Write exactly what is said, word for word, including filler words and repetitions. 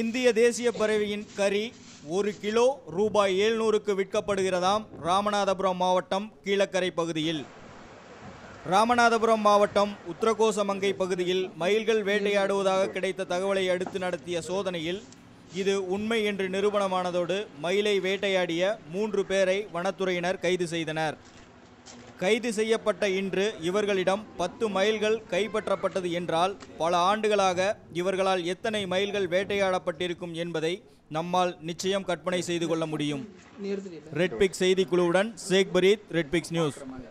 இந்திய தேசிய பறவையின் கறி ஒரு கிலோ ரூபாய் எழுநூறுக்கு விற்கப்படுகிறதாம் ராமநாதபுரம் மாவட்டம் கீழக்கரை பகுதியில். ராமநாதபுரம் மாவட்டம் உத்தரகோசமங்கை பகுதியில் மயில்கள் வேட்டையாடுவதாக கிடைத்த தகவலை அடுத்து நடத்திய சோதனையில் இது உண்மை என்று நிரூபணமானதோடு மயிலை வேட்டையாடிய மூன்று பேரை வனத்துறையினர் கைது செய்தனர். கைது செய்யப்பட்ட இன்று இவர்களிடம் பத்து மயில்கள் கைப்பற்றப்பட்டது என்றால் பல ஆண்டுகளாக இவர்களால் எத்தனை மயில்கள் வேட்டையாடப்பட்டிருக்கும் என்பதை நம்மால் நிச்சயம் கற்பனை செய்து கொள்ள முடியும். ரெட்பிக்ஸ் செய்திக்குழுவுடன் ஷேக் பரீத், ரெட்பிக்ஸ் நியூஸ்.